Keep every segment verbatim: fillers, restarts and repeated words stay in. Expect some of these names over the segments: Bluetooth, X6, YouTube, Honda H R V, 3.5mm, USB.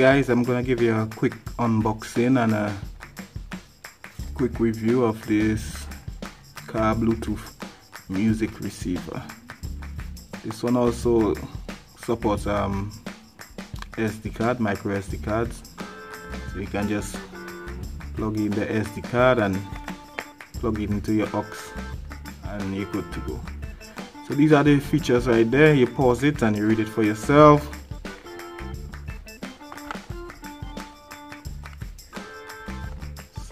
guys, I'm gonna give you a quick unboxing and a quick review of this car Bluetooth music receiver. This one also supports um, S D card, micro S D cards, so you can just plug in the S D card and plug it into your aux and you're good to go. So these are the features right there. You pause it and you read it for yourself.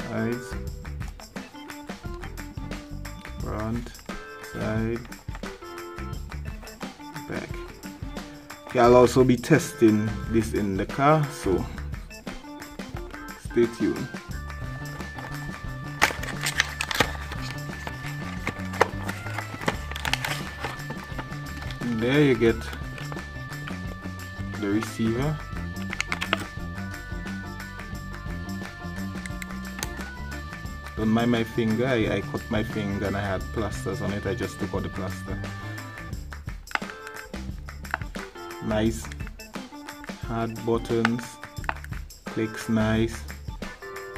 Sides, front, side, back. Okay, I'll also be testing this in the car, so stay tuned. There you get the receiver, don't mind my finger, I, I cut my finger and I had plasters on it, I just took out the plaster. Nice hard buttons, clicks nice,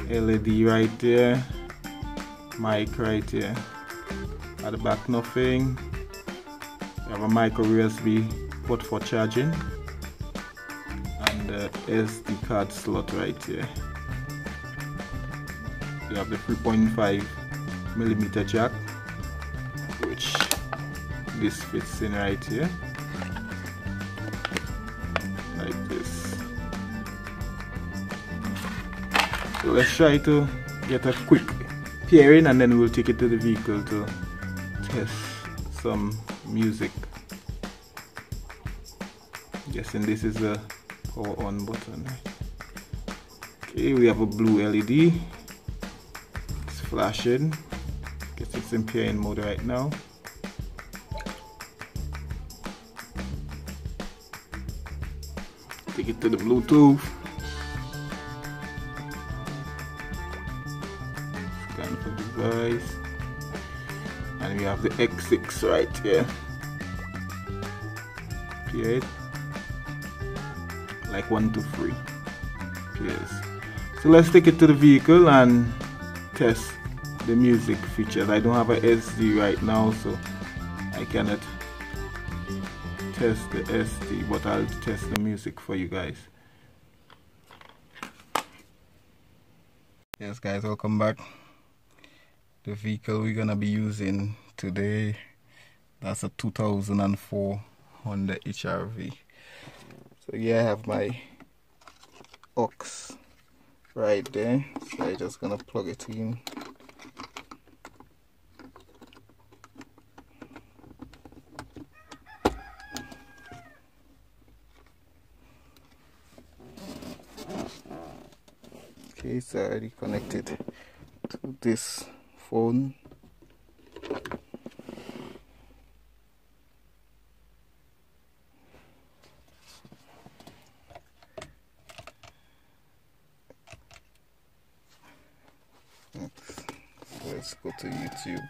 L E D right there, mic right here, at the back nothing. I have a micro U S B port for charging and the S D card slot right here. You have the three point five millimeter jack, which this fits in right here, like this. So let's try to get a quick pairing and then we'll take it to the vehicle to test some music. I'm guessing this is a power on button. Okay, we have a blue L E D. It's flashing. Guess it's in pairing mode right now. Take it to the Bluetooth. Scan for device. And we have the X six right here. Pair it like one, two, three. Pairs. So let's take it to the vehicle and test the music features. I don't have a S D right now, so I cannot test the S D, but I'll test the music for you guys. Yes, guys, welcome back. The vehicle we're gonna be using today, that's a two thousand four Honda H R V. So yeah, I have my aux right there, so I'm just gonna plug it in. Okay, it's already connected to this phone. Let's, let's go to YouTube.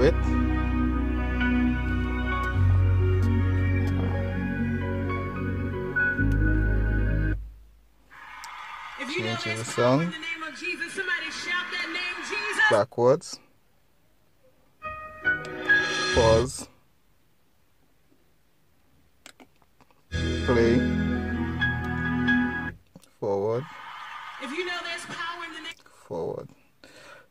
It. If you know the song, in the name of Jesus, somebody shout that name, Jesus. Backwards. Pause.